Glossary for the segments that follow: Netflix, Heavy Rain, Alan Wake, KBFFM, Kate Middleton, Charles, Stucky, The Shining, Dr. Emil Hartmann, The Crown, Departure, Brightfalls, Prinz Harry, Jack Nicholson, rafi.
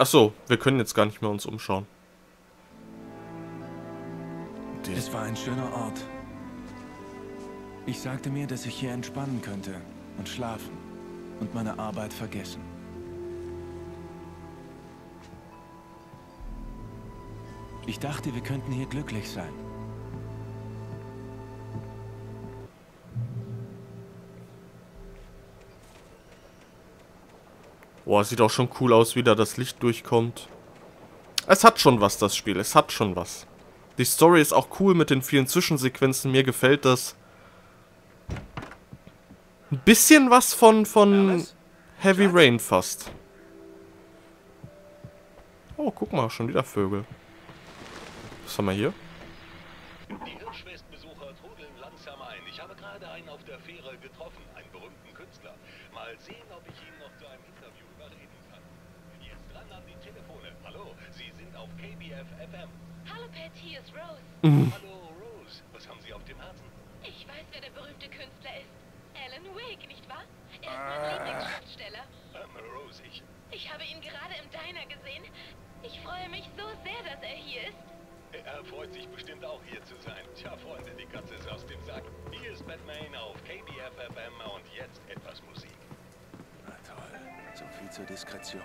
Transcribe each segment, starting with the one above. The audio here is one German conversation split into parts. Ach so, wir können jetzt gar nicht mehr uns umschauen. Es war ein schöner Ort. Ich sagte mir, dass ich hier entspannen könnte und schlafen und meine Arbeit vergessen. Ich dachte, wir könnten hier glücklich sein. Boah, sieht auch schon cool aus, wie da das Licht durchkommt. Es hat schon was, das Spiel. Es hat schon was. Die Story ist auch cool mit den vielen Zwischensequenzen. Mir gefällt das. Ein bisschen was von Heavy Rain fast. Oh, guck mal, schon wieder Vögel. Was haben wir hier? Die Hirschfestbesucher trudeln langsam ein. Ich habe gerade einen auf der Fähre getroffen, einen berühmten Künstler. Mal sehen, ob ich ihn noch zu einem Interview überreden kann. Jetzt ran an die Telefone. Hallo, Sie sind auf KBFFM. Hallo Pat, hier ist Rose. Hallo Rose, was haben Sie auf dem Herzen? Ich weiß, wer der berühmte Künstler ist. Alan Wake, nicht wahr? Er ist mein Lieblingsschriftsteller. Rose, ich habe ihn gerade im Diner gesehen. Ich freue mich so sehr, dass er hier ist. Er freut sich bestimmt auch, hier zu sein. Tja, Freunde, die Katze ist aus dem Sack. Hier ist Batman auf KBFFM und jetzt etwas Musik. Na toll, so viel zur Diskretion.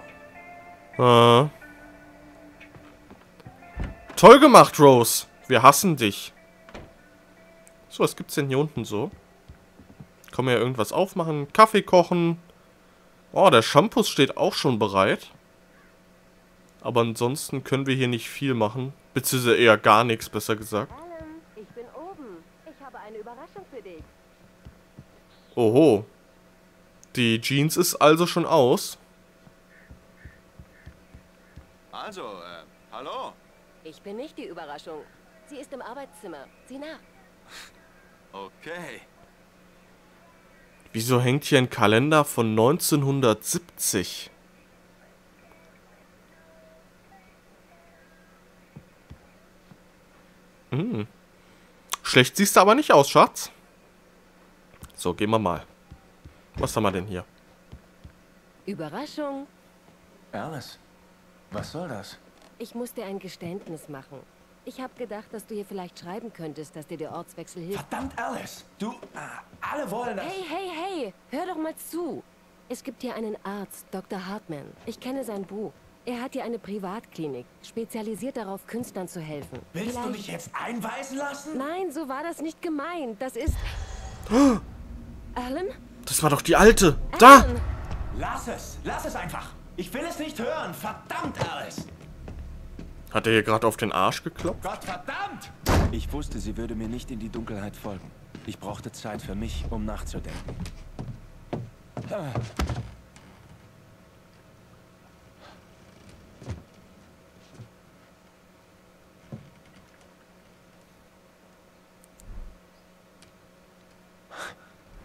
Toll gemacht, Rose. Wir hassen dich. So, was gibt's denn hier unten so? Kann man ja irgendwas aufmachen, Kaffee kochen. Oh, der Shampoo steht auch schon bereit. Aber ansonsten können wir hier nicht viel machen. Beziehungsweise eher gar nichts, besser gesagt. Alan, ich bin oben. Ich habe eine Überraschung für dich. Oho. Die Jeans ist also schon aus. Also, hallo. Ich bin nicht die Überraschung. Sie ist im Arbeitszimmer. Sieh nach. Okay. Wieso hängt hier ein Kalender von 1970? Hm. Schlecht siehst du aber nicht aus, Schatz. So, gehen wir mal. Was haben wir denn hier? Überraschung. Alice, was soll das? Ich muss dir ein Geständnis machen. Ich habe gedacht, dass du hier vielleicht schreiben könntest, dass dir der Ortswechsel hilft. Verdammt, Alice! Du, alle wollen das... Hey! Hör doch mal zu. Es gibt hier einen Arzt, Dr. Hartmann. Ich kenne sein Buch. Er hat hier eine Privatklinik, spezialisiert darauf, Künstlern zu helfen. Willst du mich jetzt einweisen lassen? Nein, so war das nicht gemeint. Das ist... Alan? Das war doch die Alte! Alan. Da! Lass es einfach! Ich will es nicht hören! Verdammt, Alice! Hat er hier gerade auf den Arsch geklopft? Gott verdammt! Ich wusste, sie würde mir nicht in die Dunkelheit folgen. Ich brauchte Zeit für mich, um nachzudenken.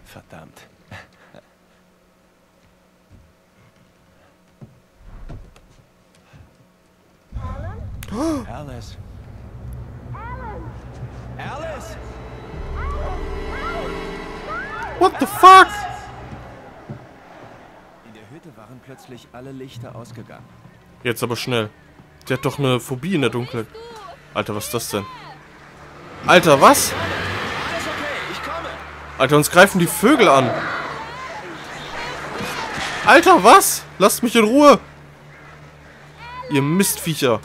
Verdammt. Alice. Alice. What the fuck? In der Hütte waren plötzlich alle Lichter ausgegangen. Jetzt aber schnell. Die hat doch eine Phobie in der Dunkelheit. Alter, was ist das denn? Alter, was? Alter, uns greifen die Vögel an. Alter, was? Lasst mich in Ruhe. Ihr Mistviecher.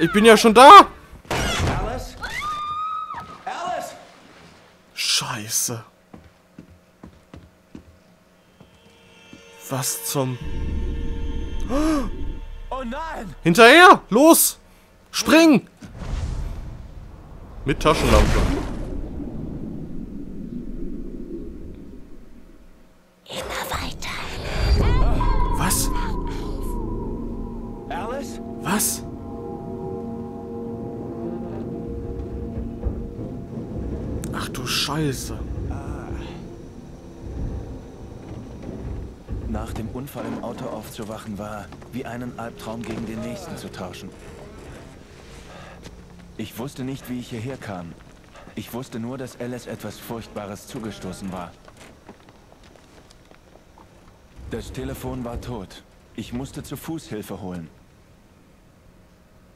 Ich bin ja schon da! Alice? Alice? Scheiße. Was zum... Oh nein! Hinterher! Los! Spring! Mit Taschenlampe. Immer weiter. Was? Alice? Was? Scheiße. Nach dem Unfall im Auto aufzuwachen war, wie einen Albtraum gegen den nächsten zu tauschen. Ich wusste nicht, wie ich hierher kam. Ich wusste nur, dass Alice etwas Furchtbares zugestoßen war. Das Telefon war tot. Ich musste zu Fuß Hilfe holen.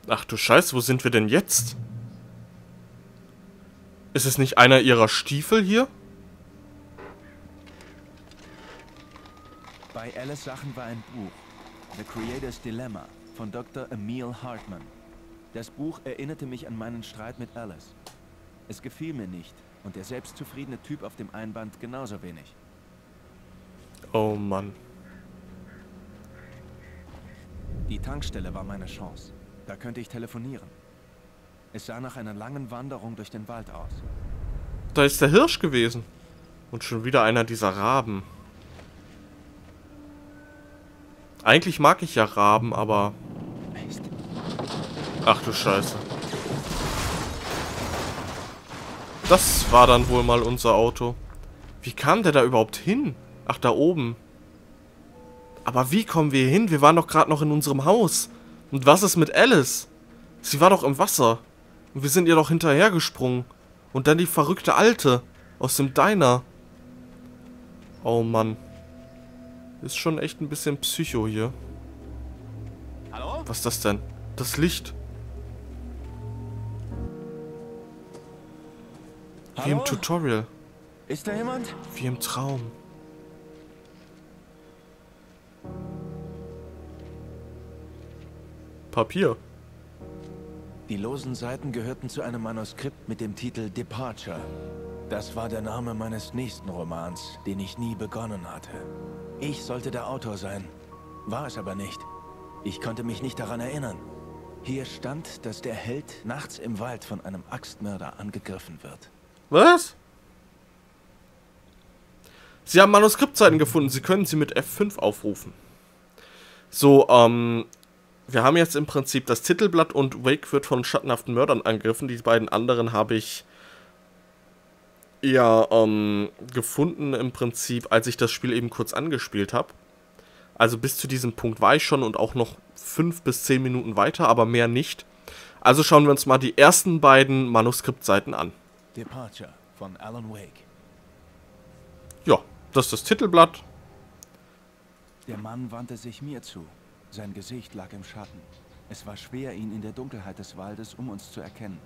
Ach du Scheiße, wo sind wir denn jetzt? Ist es nicht einer ihrer Stiefel hier? Bei Alice Sachen war ein Buch. The Creator's Dilemma von Dr. Emil Hartmann. Das Buch erinnerte mich an meinen Streit mit Alice. Es gefiel mir nicht und der selbstzufriedene Typ auf dem Einband genauso wenig. Oh Mann. Die Tankstelle war meine Chance. Da könnte ich telefonieren. Es sah nach einer langen Wanderung durch den Wald aus. Da ist der Hirsch gewesen. Und schon wieder einer dieser Raben. Eigentlich mag ich ja Raben, aber... Ach du Scheiße. Das war dann wohl mal unser Auto. Wie kam der da überhaupt hin? Ach, da oben. Aber wie kommen wir hier hin? Wir waren doch gerade noch in unserem Haus. Und was ist mit Alice? Sie war doch im Wasser. Und wir sind ihr doch hinterhergesprungen. Und dann die verrückte Alte aus dem Diner. Oh Mann. Ist schon echt ein bisschen Psycho hier. Hallo? Was ist das denn? Das Licht. Hallo? Wie im Tutorial. Ist da jemand? Wie im Traum. Papier. Die losen Seiten gehörten zu einem Manuskript mit dem Titel Departure. Das war der Name meines nächsten Romans, den ich nie begonnen hatte. Ich sollte der Autor sein, war es aber nicht. Ich konnte mich nicht daran erinnern. Hier stand, dass der Held nachts im Wald von einem Axtmörder angegriffen wird. Was? Sie haben Manuskriptseiten gefunden. Sie können sie mit F5 aufrufen. So, wir haben jetzt im Prinzip das Titelblatt und Wake wird von schattenhaften Mördern angegriffen. Die beiden anderen habe ich eher gefunden im Prinzip, als ich das Spiel eben kurz angespielt habe. Also bis zu diesem Punkt war ich schon und auch noch 5 bis 10 Minuten weiter, aber mehr nicht. Also schauen wir uns mal die ersten beiden Manuskriptseiten an. Departure von Alan Wake. Ja, das ist das Titelblatt. Der Mann wandte sich mir zu. Sein Gesicht lag im Schatten. Es war schwer, ihn in der Dunkelheit des Waldes um uns zu erkennen.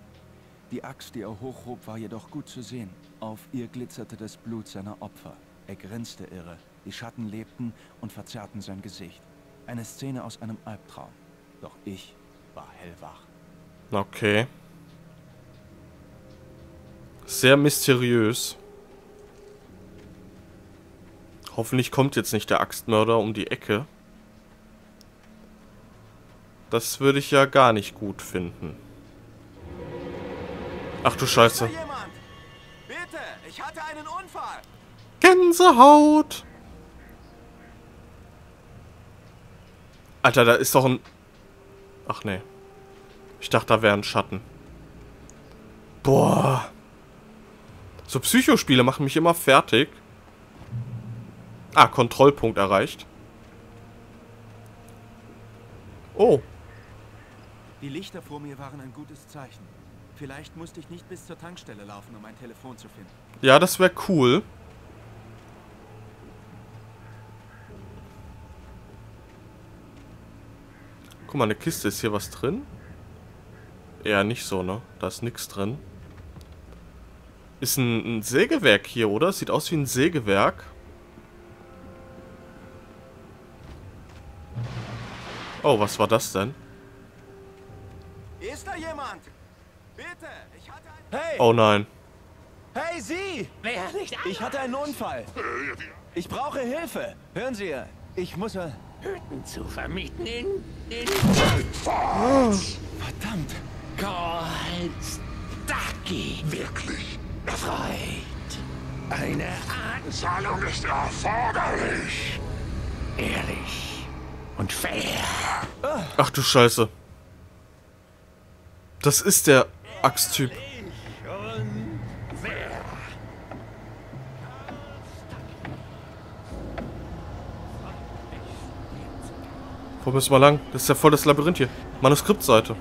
Die Axt, die er hochhob, war jedoch gut zu sehen. Auf ihr glitzerte das Blut seiner Opfer. Er grinste irre. Die Schatten lebten und verzerrten sein Gesicht. Eine Szene aus einem Albtraum. Doch ich war hellwach. Okay. Sehr mysteriös. Hoffentlich kommt jetzt nicht der Axtmörder um die Ecke. Das würde ich ja gar nicht gut finden. Ach du Scheiße. Bitte, ich hatte einen Unfall. Gänsehaut. Alter, da ist doch ein... Ach nee. Ich dachte, da wäre ein Schatten. Boah. So Psychospiele machen mich immer fertig. Ah, Kontrollpunkt erreicht. Oh. Die Lichter vor mir waren ein gutes Zeichen. Vielleicht musste ich nicht bis zur Tankstelle laufen, um ein Telefon zu finden. Ja, das wäre cool. Guck mal, eine Kiste. Ist hier was drin? Eher nicht so, ne? Da ist nichts drin. Ist ein Sägewerk hier, oder? Sieht aus wie ein Sägewerk. Oh, was war das denn? Ist da jemand? Bitte, ich hatte einen... Hey! Oh nein. Hey, Sie! Ich hatte einen Unfall. Ich brauche Hilfe. Hören Sie, ich muss... Hütten zu vermieten in... Verdammt! Goldstarki! Wirklich erfreut! Eine Anzahlung ist erforderlich! Ehrlich und fair! Ach du Scheiße! Das ist der Axttyp. Wo müssen wir lang? Das ist ja voll das Labyrinth hier. Manuskriptseite.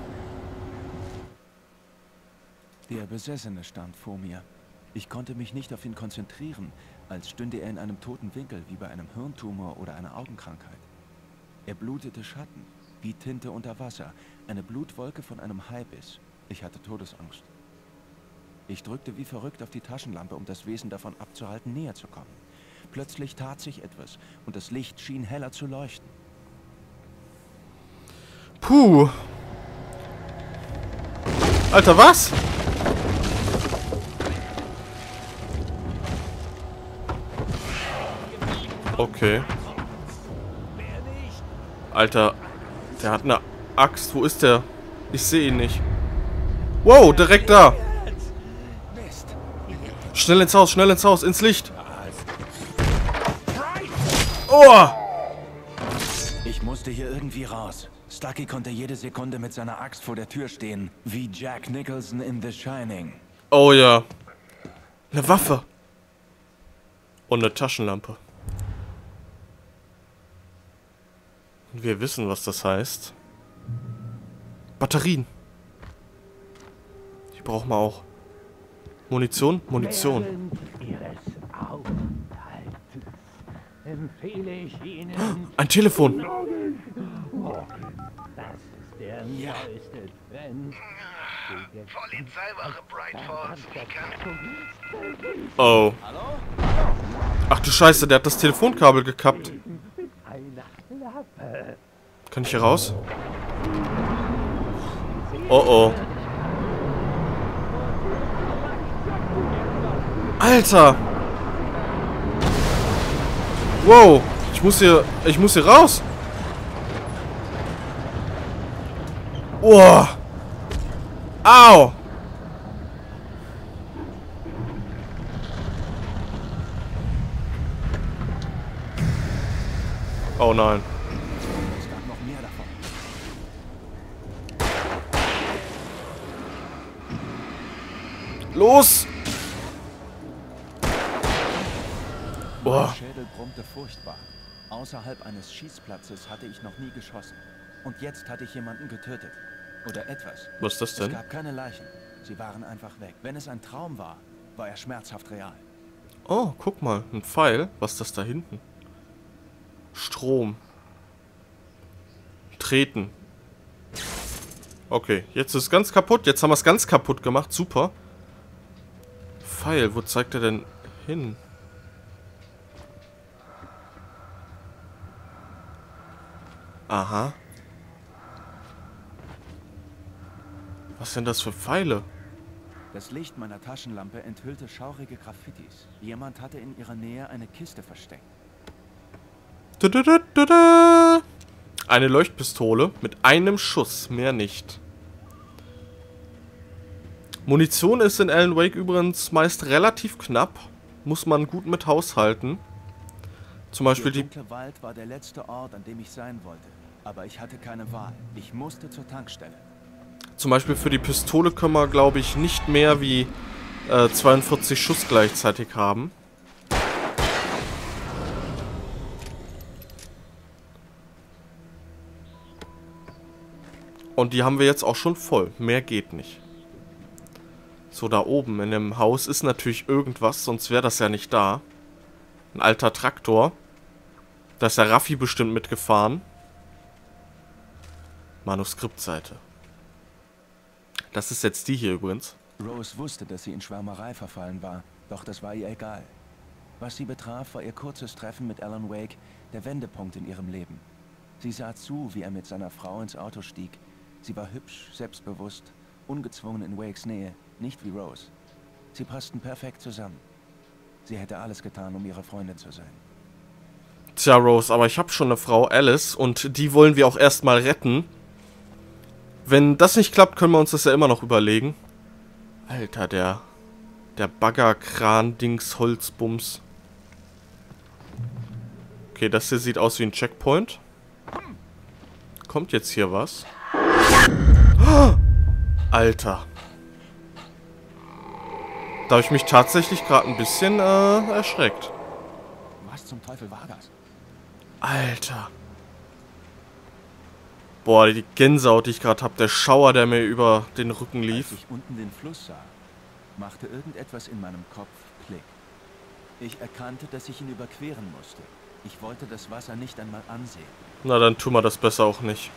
Der Besessene stand vor mir. Ich konnte mich nicht auf ihn konzentrieren, als stünde er in einem toten Winkel, wie bei einem Hirntumor oder einer Augenkrankheit. Er blutete Schatten, wie Tinte unter Wasser, eine Blutwolke von einem Haibiss. Ich hatte Todesangst. Ich drückte wie verrückt auf die Taschenlampe, um das Wesen davon abzuhalten, näher zu kommen. Plötzlich tat sich etwas und das Licht schien heller zu leuchten. Puh. Alter, was? Okay. Alter, der hat eine Axt. Wo ist der? Ich sehe ihn nicht. Wow, direkt da. Schnell ins Haus, ins Licht. Oh! Ich musste hier irgendwie raus. Stucky konnte jede Sekunde mit seiner Axt vor der Tür stehen, wie Jack Nicholson in The Shining. Oh ja. Eine Waffe. Und eine Taschenlampe. Und wir wissen, was das heißt. Batterien. Die brauchen wir auch. Munition. Ein Telefon. Das ist der neueste Trend. Polizeiwache Brightfalls. Oh. Ach du Scheiße, der hat das Telefonkabel gekappt. Kann ich hier raus? Oh oh. Alter! Wow! Ich muss hier raus! Oh! Au! Oh nein. Es gab noch mehr davon. Los! Mein Schädel brummte furchtbar. Außerhalb eines Schießplatzes hatte ich noch nie geschossen. Und jetzt hatte ich jemanden getötet. Oder etwas. Was ist das denn? Es gab keine Leichen. Sie waren einfach weg. Wenn es ein Traum war, war er schmerzhaft real. Oh, guck mal. Ein Pfeil. Was ist das da hinten? Strom. Treten. Okay, jetzt ist es ganz kaputt. Jetzt haben wir es ganz kaputt gemacht. Super. Pfeil. Wo zeigt er denn hin? Aha. Was sind das für Pfeile? Das Licht meiner Taschenlampe enthüllte schaurige Graffitis. Jemand hatte in ihrer Nähe eine Kiste versteckt. Eine Leuchtpistole mit einem Schuss, mehr nicht. Munition ist in Alan Wake übrigens meist relativ knapp. Muss man gut mit haushalten. Zum Beispiel der dunkle Wald war der letzte Ort, an dem ich sein wollte. Aber ich hatte keine Wahl. Ich musste zur Tankstelle. Zum Beispiel für die Pistole können wir, glaube ich, nicht mehr wie 42 Schuss gleichzeitig haben. Und die haben wir jetzt auch schon voll. Mehr geht nicht. So, da oben in dem Haus ist natürlich irgendwas, sonst wäre das ja nicht da. Ein alter Traktor. Da ist der Raffi bestimmt mitgefahren. Manuskriptseite. Das ist jetzt die hier übrigens. Rose wusste, dass sie in Schwärmerei verfallen war, doch das war ihr egal. Was sie betraf, war ihr kurzes Treffen mit Alan Wake der Wendepunkt in ihrem Leben. Sie sah zu, wie er mit seiner Frau ins Auto stieg. Sie war hübsch, selbstbewusst, ungezwungen in Wakes Nähe, nicht wie Rose. Sie passten perfekt zusammen. Sie hätte alles getan, um ihre Freundin zu sein. Tja, Rose, aber ich habe schon eine Frau, Alice, und die wollen wir auch erstmal retten. Wenn das nicht klappt, können wir uns das ja immer noch überlegen. Alter, der Baggerkran-Dings-Holzbums. Okay, das hier sieht aus wie ein Checkpoint. Kommt jetzt hier was? Alter. Da habe ich mich tatsächlich gerade ein bisschen erschreckt. Was zum Teufel war das? Alter. Boah, die Gänsehaut, die ich gerade habe. Der Schauer, der mir über den Rücken lief. Als ich unten den Fluss sah, machte irgendetwas in meinem Kopf Klick. Ich erkannte, dass ich ihn überqueren musste. Ich wollte das Wasser nicht einmal ansehen. Na, dann tun wir das besser auch nicht.